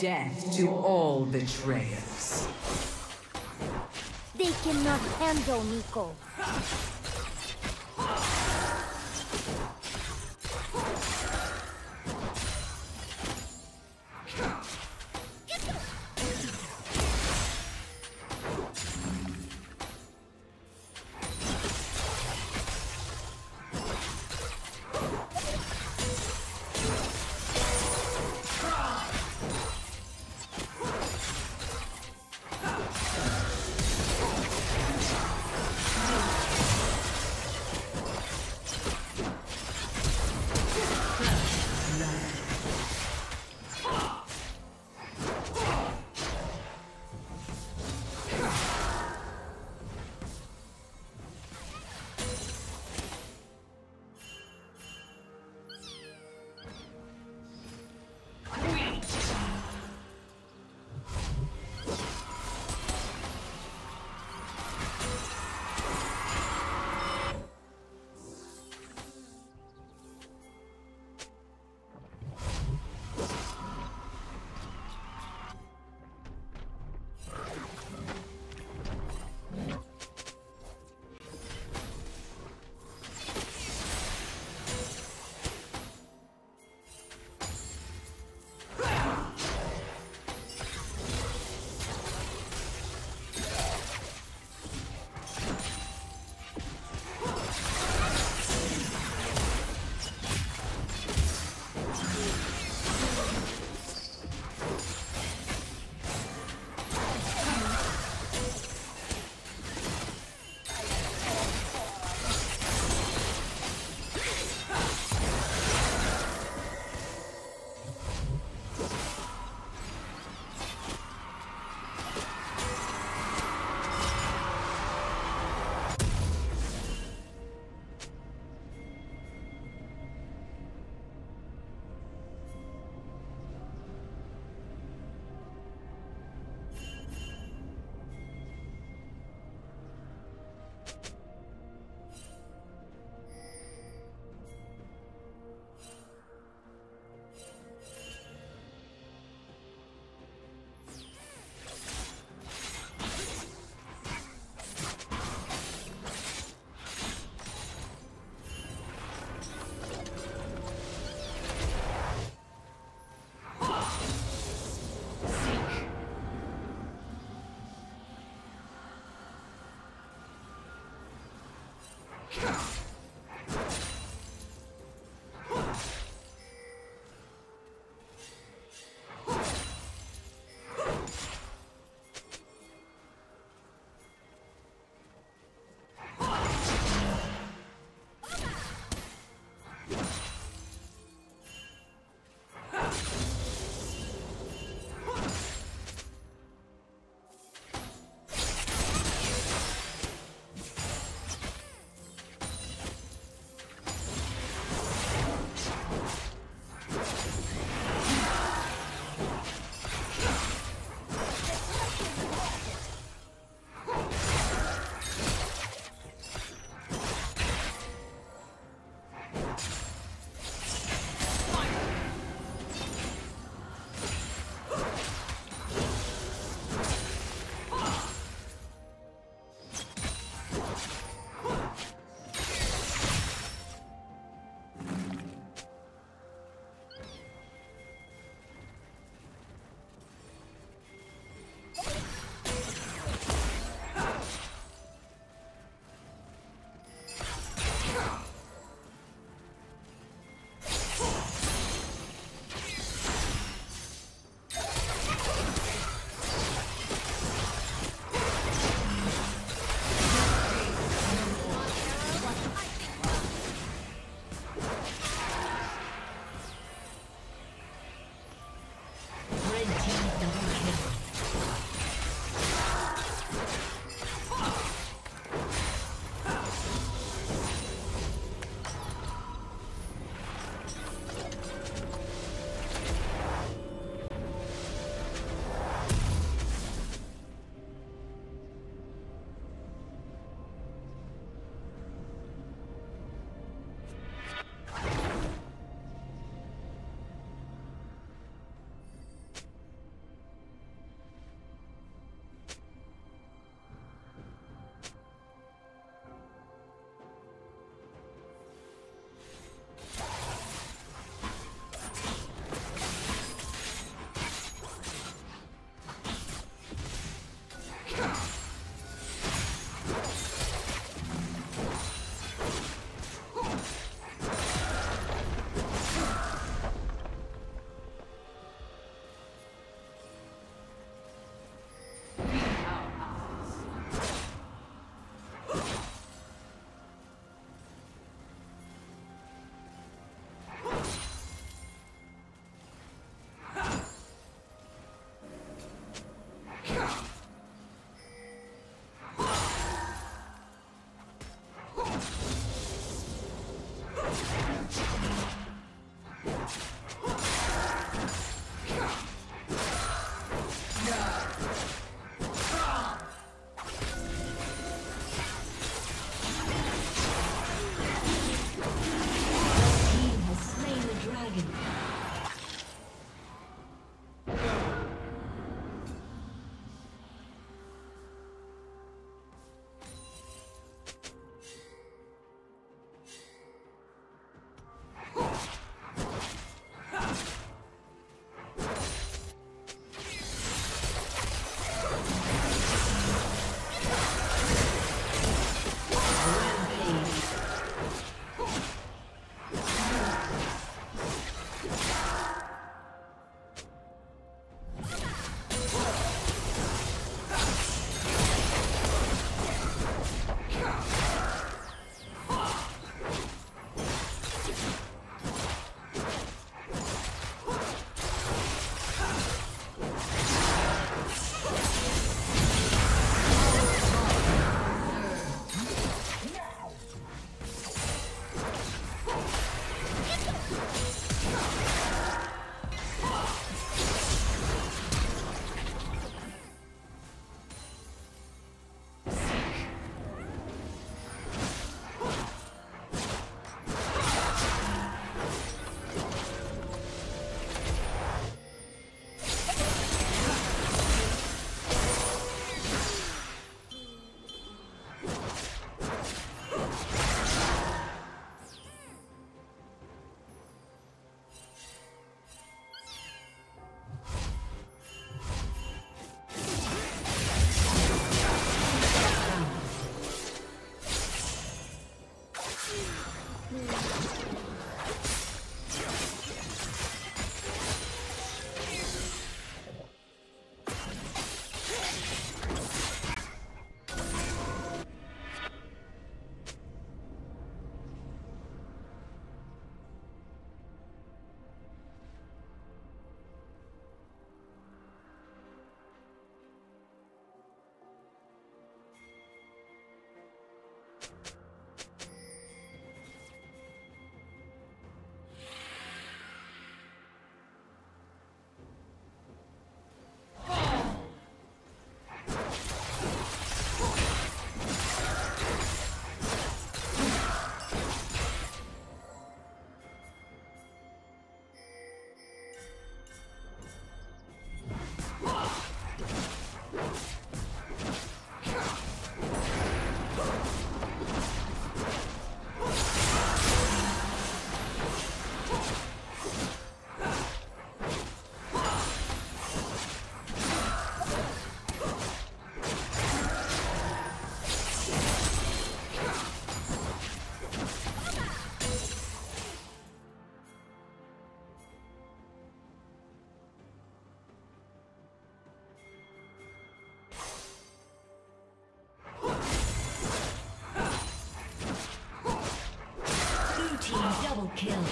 Death to all betrayers. They cannot handle Neeko. kill.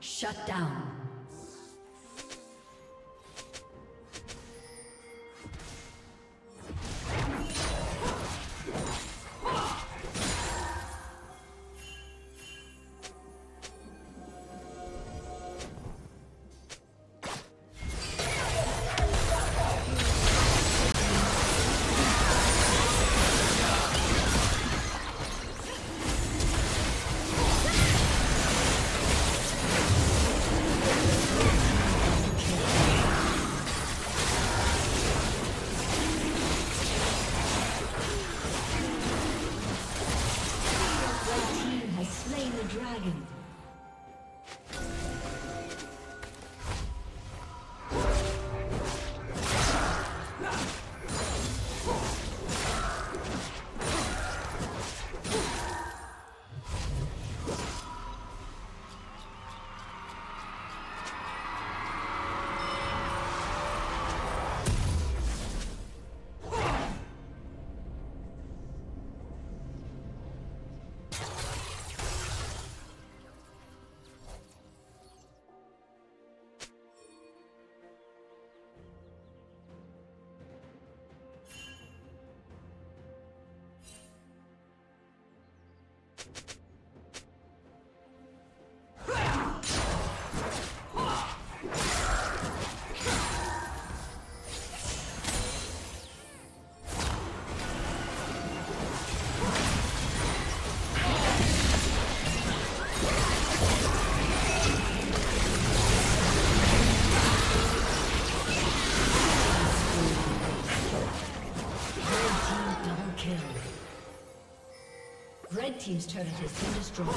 Shut down. Team's turret has been destroyed.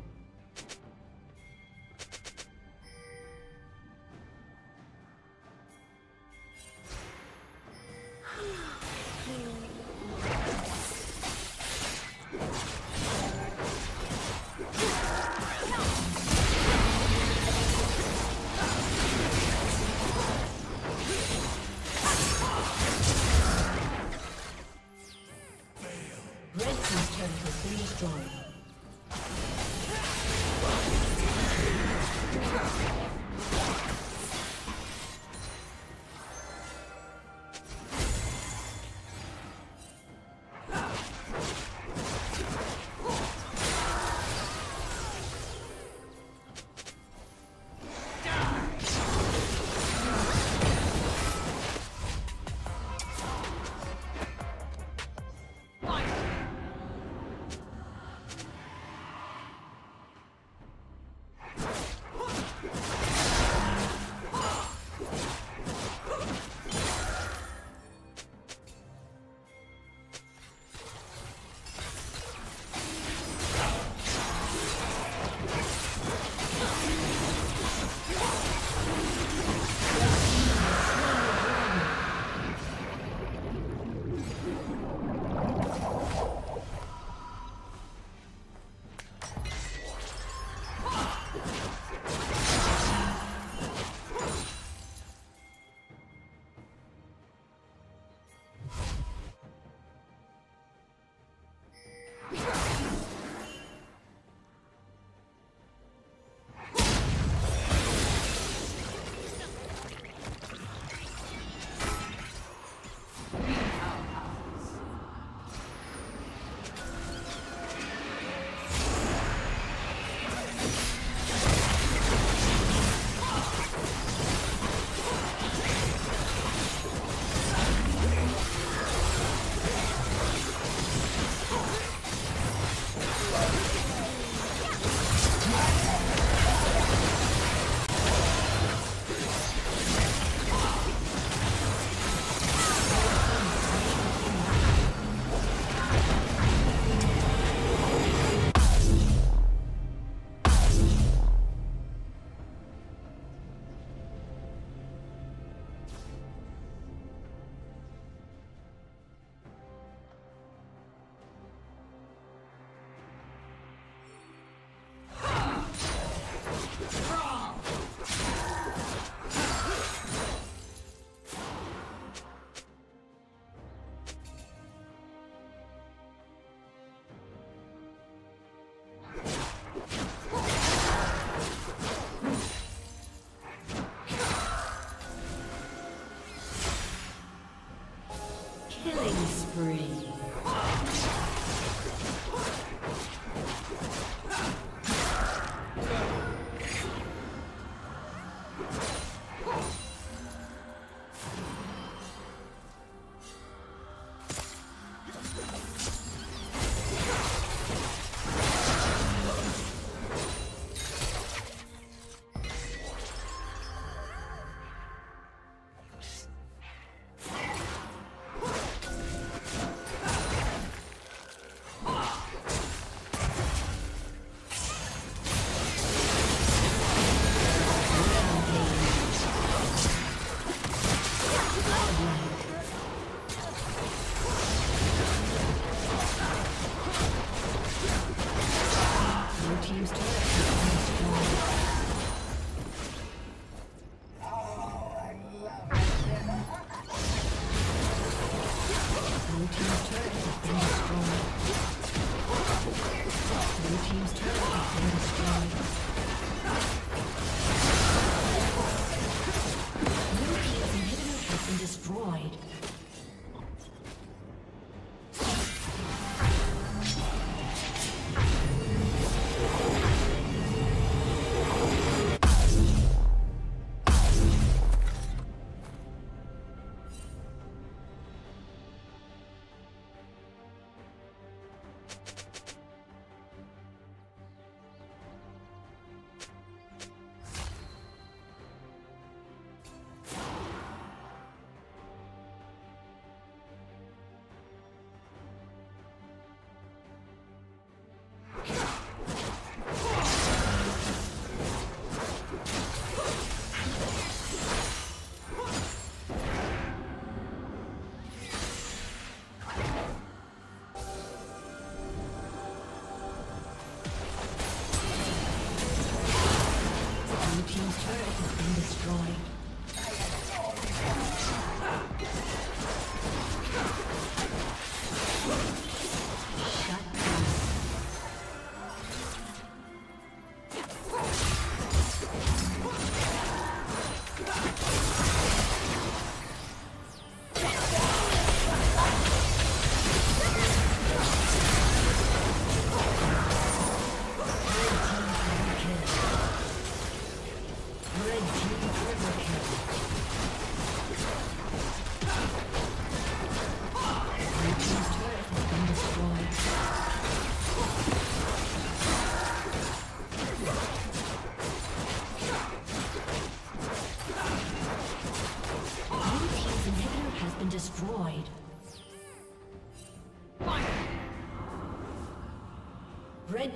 team's turret has been destroyed. Red